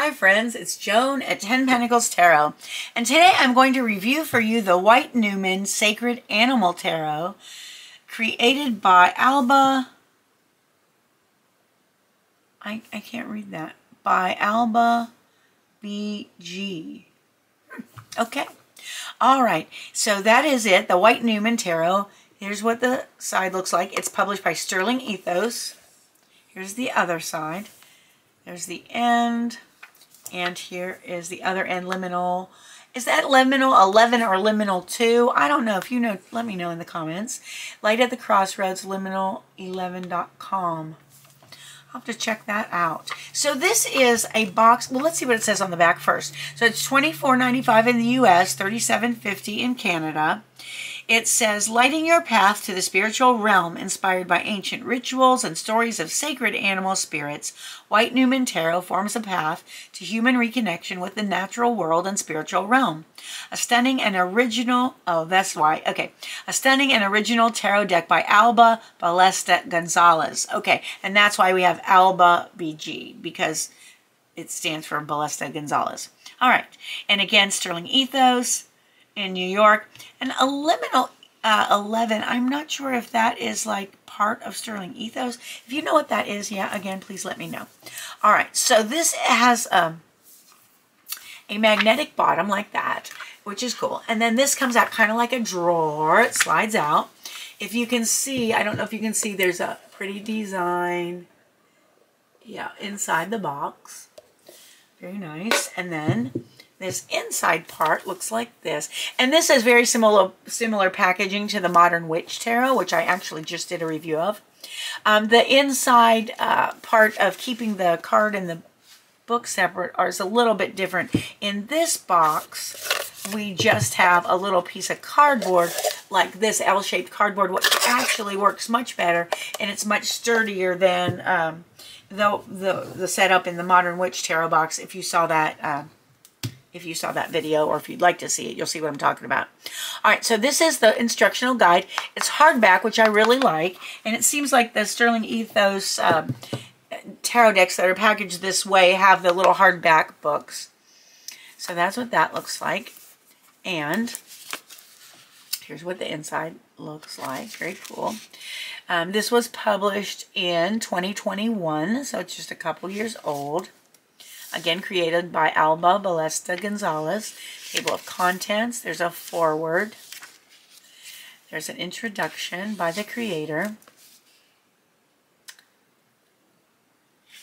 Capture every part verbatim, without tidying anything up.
Hi friends, it's Joan at Ten Pentacles Tarot, and today I'm going to review for you the White Numen Sacred Animal Tarot created by Alba, I, I can't read that, by Alba B G. Okay, all right, so that is it, the White Numen Tarot. Here's what the side looks like. It's published by Sterling Ethos. Here's the other side. There's the end. And here is the other end, liminal. Is that liminal eleven or liminal two? I don't know. If you know, let me know in the comments. Light at the Crossroads, liminal eleven dot com. I'll have to check that out. So this is a box. Well, let's see what it says on the back first. So it's twenty-four ninety-five in the U S, thirty-seven fifty in Canada. It says, lighting your path to the spiritual realm, inspired by ancient rituals and stories of sacred animal spirits, White Numen Tarot forms a path to human reconnection with the natural world and spiritual realm. A stunning and original, oh, that's why, okay. A stunning and original tarot deck by Alba Ballesta Gonzalez. Okay, and that's why we have Alba B G, because it stands for Ballesta Gonzalez. All right, and again, Sterling Ethos, in New York, and a liminal uh, eleven. I'm not sure if that is like part of Sterling Ethos. If you know what that is, yeah, again, please let me know. All right, so this has um, a magnetic bottom like that, which is cool. And then this comes out kind of like a drawer. It slides out. If you can see, I don't know if you can see, there's a pretty design, yeah, inside the box. Very nice. And then this inside part looks like this. And this is very similar similar packaging to the Modern Witch Tarot, which I actually just did a review of. Um, the inside uh, part of keeping the card and the book separate is a little bit different. In this box, we just have a little piece of cardboard, like this L-shaped cardboard, which actually works much better, and it's much sturdier than um, the, the, the setup in the Modern Witch Tarot box, if you saw that uh, If you saw that video, or if you'd like to see it, you'll see what I'm talking about. All right, so this is the instructional guide. It's hardback, which I really like, and it seems like the Sterling Ethos um, tarot decks that are packaged this way have the little hardback books. So that's what that looks like, and here's what the inside looks like. Very cool. Um, this was published in twenty twenty-one, so it's just a couple years old. Again, created by Alba Ballesta Gonzalez. Table of contents. There's a foreword. There's an introduction by the creator.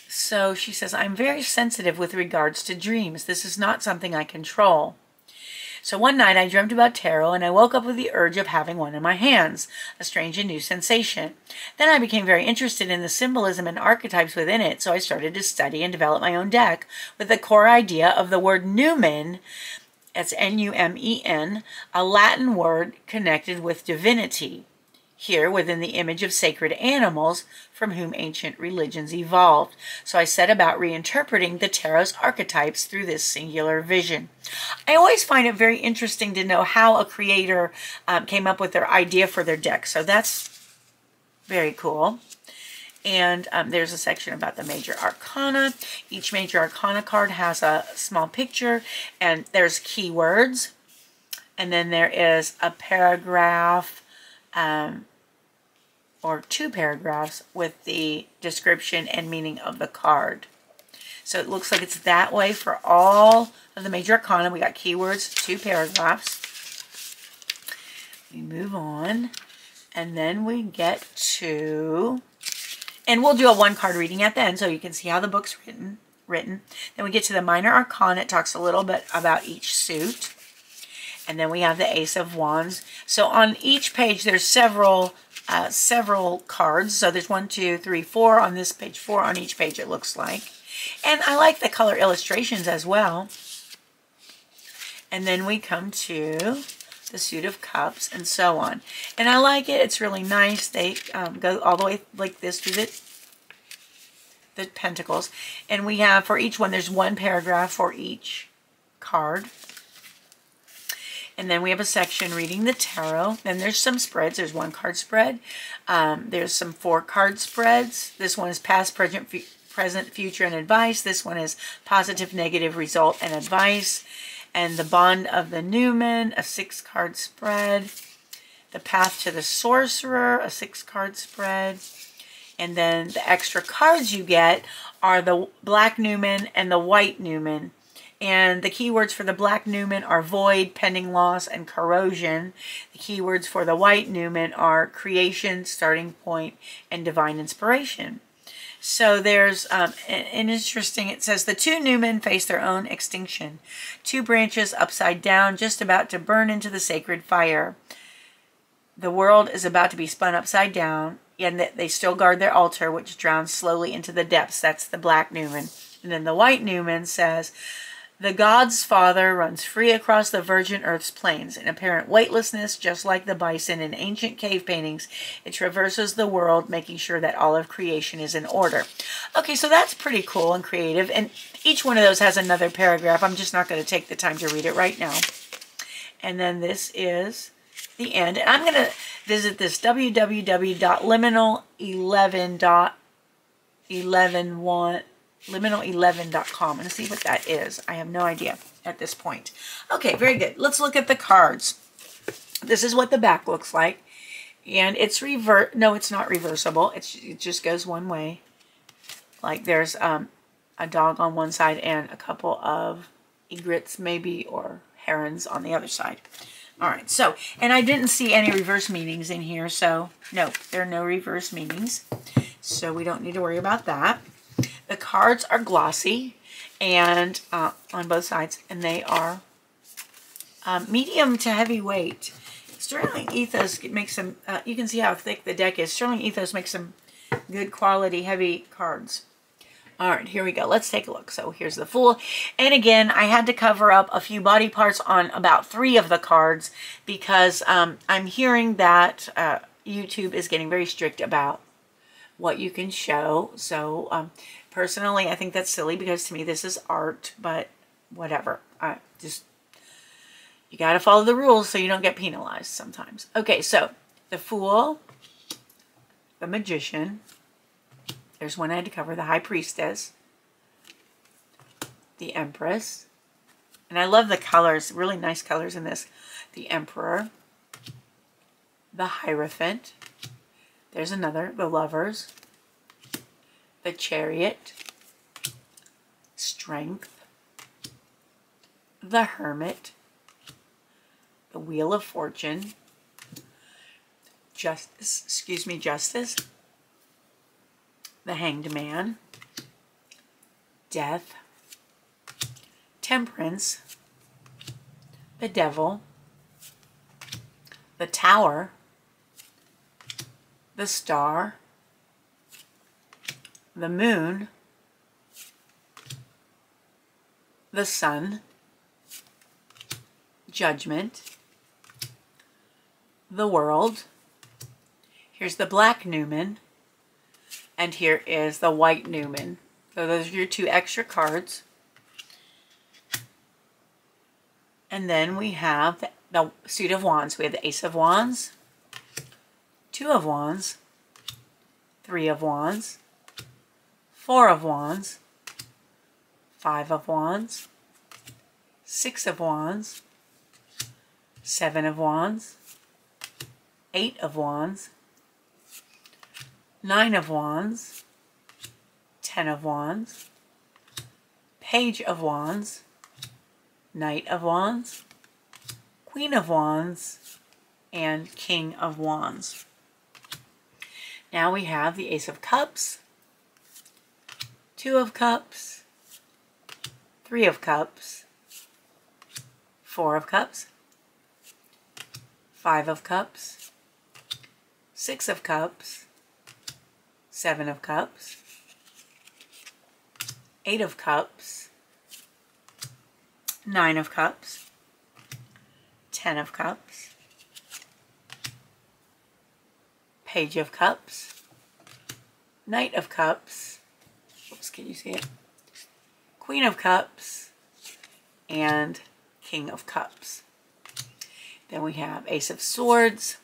So she says, I'm very sensitive with regards to dreams. This is not something I control. So one night I dreamt about tarot, and I woke up with the urge of having one in my hands, a strange and new sensation. Then I became very interested in the symbolism and archetypes within it, so I started to study and develop my own deck with the core idea of the word Numen, that's N U M E N, a Latin word connected with divinity, here within the image of sacred animals from whom ancient religions evolved. So I set about reinterpreting the tarot's archetypes through this singular vision. I always find it very interesting to know how a creator um, came up with their idea for their deck. So that's very cool. And um, there's a section about the major arcana. Each major arcana card has a small picture, and there's keywords. And then there is a paragraph, Um, or two paragraphs with the description and meaning of the card. So it looks like it's that way for all of the major arcana. We got keywords, two paragraphs. We move on, and then we get to, and we'll do a one card reading at the end so you can see how the book's written. written. Then we get to the minor arcana. It talks a little bit about each suit. And then we have the Ace of Wands. So on each page, there's several uh, several cards. So there's one, two, three, four on this page, four on each page, it looks like. And I like the color illustrations as well. And then we come to the Suit of Cups and so on. And I like it. It's really nice. They um, go all the way like this through the, the pentacles. And we have, for each one, there's one paragraph for each card. And then we have a section reading the tarot. Then there's some spreads. There's one card spread. Um, there's some four card spreads. This one is past, present, present, future, and advice. This one is positive, negative, result, and advice. And the Bond of the Numen, a six-card spread. The Path to the Sorcerer, a six-card spread. And then the extra cards you get are the Black Numen and the White Numen. And the keywords for the Black Numen are void, pending loss, and corrosion. The keywords for the White Numen are creation, starting point, and divine inspiration. So there's um, an interesting, it says, the two Numen face their own extinction. Two branches upside down, just about to burn into the sacred fire. The world is about to be spun upside down, and they still guard their altar, which drowns slowly into the depths. That's the Black Numen. And then the White Numen says, the God's Father runs free across the virgin earth's plains. In apparent weightlessness, just like the bison in ancient cave paintings, it traverses the world, making sure that all of creation is in order. Okay, so that's pretty cool and creative. And each one of those has another paragraph. I'm just not going to take the time to read it right now. And then this is the end. And I'm going to visit this w w w dot liminal eleven dot eleven dot one. liminal eleven dot com and see what that is. I have no idea at this point. Okay, very good. Let's look at the cards. This is what the back looks like. And it's rever- no, it's not reversible. It's, it just goes one way. Like there's um, a dog on one side and a couple of egrets maybe, or herons on the other side. All right, so, and I didn't see any reverse meanings in here, so no, there are no reverse meanings. So we don't need to worry about that. The cards are glossy and uh, on both sides, and they are um, medium to heavy weight. Sterling Ethos makes some, uh, you can see how thick the deck is. Sterling Ethos makes some good quality heavy cards. All right, here we go. Let's take a look. So here's the Fool. And again, I had to cover up a few body parts on about three of the cards because um, I'm hearing that uh, YouTube is getting very strict about what you can show. So um, personally, I think that's silly because to me this is art, but whatever. I just, you got to follow the rules so you don't get penalized sometimes. Okay, so the Fool, the Magician, there's one I had to cover, the High Priestess, the Empress, and I love the colors, really nice colors in this, the Emperor, the Hierophant, there's another, the Lovers, the Chariot, Strength, the Hermit, the Wheel of Fortune, Justice, excuse me, Justice, the Hanged Man, Death, Temperance, the Devil, the Tower, the Star, the Moon, the Sun, Judgment, the World, here's the Black Numen, and here is the White Numen. So those are your two extra cards. And then we have the, the Suit of Wands. We have the Ace of Wands, Two of Wands, Three of Wands, Four of Wands, Five of Wands, Six of Wands, Seven of Wands, Eight of Wands, Nine of Wands, Ten of Wands, Page of Wands, Knight of Wands, Queen of Wands, and King of Wands. Now we have the Ace of Cups, Two of Cups, Three of Cups, Four of Cups, Five of Cups, Six of Cups, Seven of Cups, Eight of Cups, Nine of Cups, Ten of Cups, Page of Cups, Knight of Cups, oops, can you see it? Queen of Cups and King of Cups. Then we have Ace of Swords,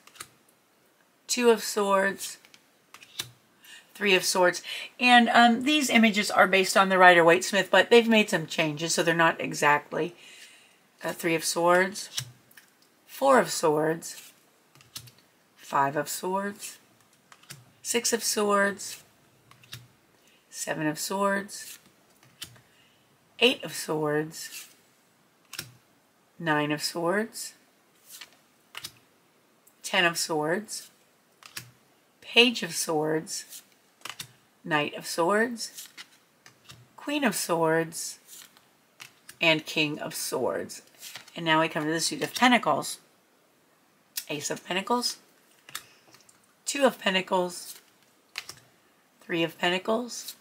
Two of Swords, Three of Swords. And um, these images are based on the Rider-Waite-Smith, but they've made some changes, so they're not exactly uh, Three of Swords, Four of Swords, Five of Swords, Six of Swords, Seven of Swords, Eight of Swords, Nine of Swords, Ten of Swords, Page of Swords, Knight of Swords, Queen of Swords, and King of Swords. And now we come to the Suit of Pentacles. Ace of Pentacles, Two of Pentacles, Three of Pentacles,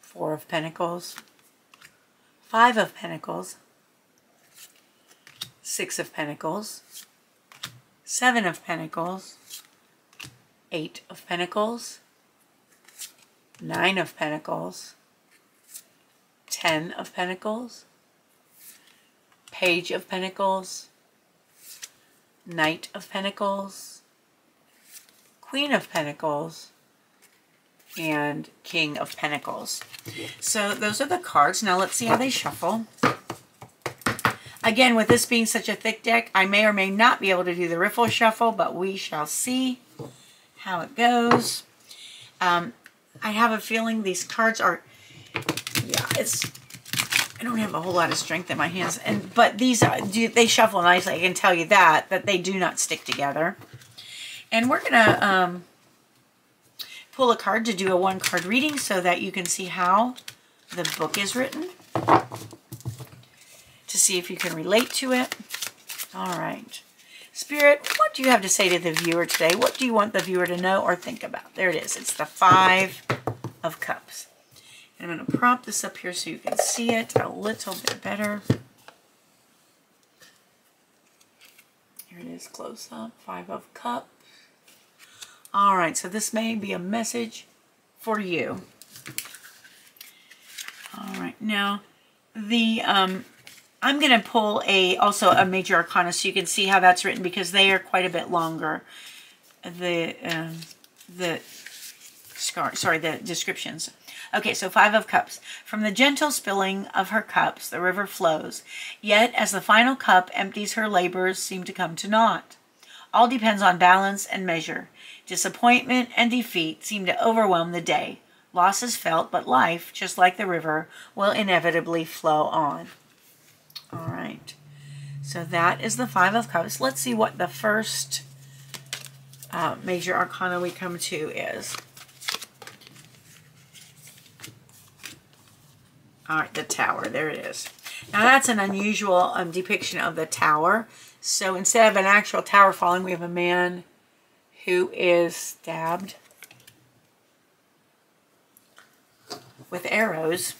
Four of Pentacles, Five of Pentacles, Six of Pentacles, Seven of Pentacles, Eight of Pentacles, Nine of Pentacles, Ten of Pentacles, Page of Pentacles, Knight of Pentacles, Queen of Pentacles, and King of Pentacles. So those are the cards. Now let's see how they shuffle. Again, with this being such a thick deck, I may or may not be able to do the riffle shuffle, but we shall see how it goes. Um, I have a feeling these cards are, yeah, it's, I don't have a whole lot of strength in my hands, and but these, are, do they shuffle nicely, I can tell you that, that they do not stick together. And we're going to um, pull a card to do a one-card reading so that you can see how the book is written, to see if you can relate to it. All right. Spirit, what do you have to say to the viewer today? What do you want the viewer to know or think about? There it is. It's the Five of Cups. And I'm going to prop this up here so you can see it a little bit better. Here it is close up. Five of Cups. All right. So this may be a message for you. All right. Now, the... um. I'm going to pull a also a Major Arcana so you can see how that's written, because they are quite a bit longer. The um, the scar, sorry, the descriptions. Okay, so Five of Cups. From the gentle spilling of her cups, the river flows. Yet, as the final cup empties, her labors seem to come to naught. All depends on balance and measure. Disappointment and defeat seem to overwhelm the day. Loss is felt, but life, just like the river, will inevitably flow on. All right, so that is the Five of Cups. Let's see what the first uh, Major Arcana we come to is. All right, the Tower, there it is. Now that's an unusual um, depiction of the Tower. So instead of an actual tower falling, we have a man who is stabbed with arrows.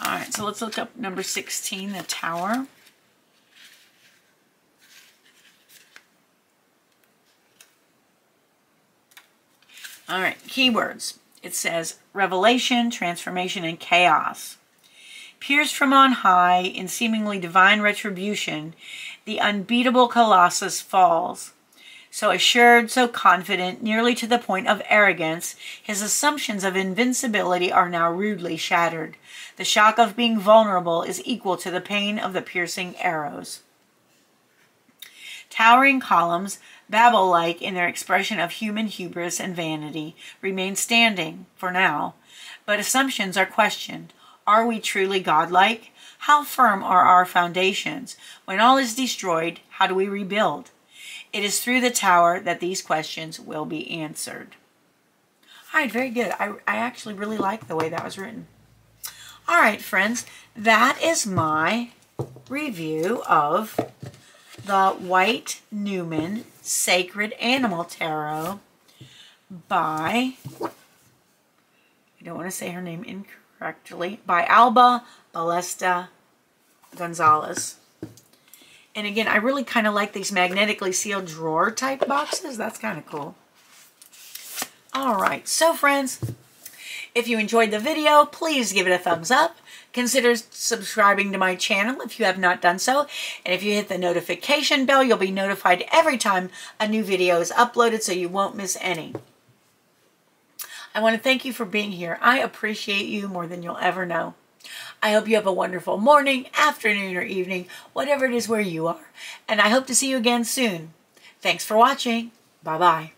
All right, so let's look up number sixteen, the Tower. All right, keywords. It says revelation, transformation, and chaos. Pierced from on high in seemingly divine retribution, the unbeatable Colossus falls. So assured, so confident, nearly to the point of arrogance, his assumptions of invincibility are now rudely shattered. The shock of being vulnerable is equal to the pain of the piercing arrows. Towering columns, Babel-like in their expression of human hubris and vanity, remain standing, for now. But assumptions are questioned. Are we truly godlike? How firm are our foundations? When all is destroyed, how do we rebuild? It is through the Tower that these questions will be answered. All right, very good. I, I actually really like the way that was written. All right, friends, that is my review of the White Numen Sacred Animal Tarot by, I don't want to say her name incorrectly, by Alba Ballesta Gonzalez. And again, I really kind of like these magnetically sealed drawer type boxes. That's kind of cool. All right. So, friends, if you enjoyed the video, please give it a thumbs up. Consider subscribing to my channel if you have not done so. And if you hit the notification bell, you'll be notified every time a new video is uploaded, so you won't miss any. I want to thank you for being here. I appreciate you more than you'll ever know. I hope you have a wonderful morning, afternoon, or evening, whatever it is where you are. And I hope to see you again soon. Thanks for watching. Bye-bye.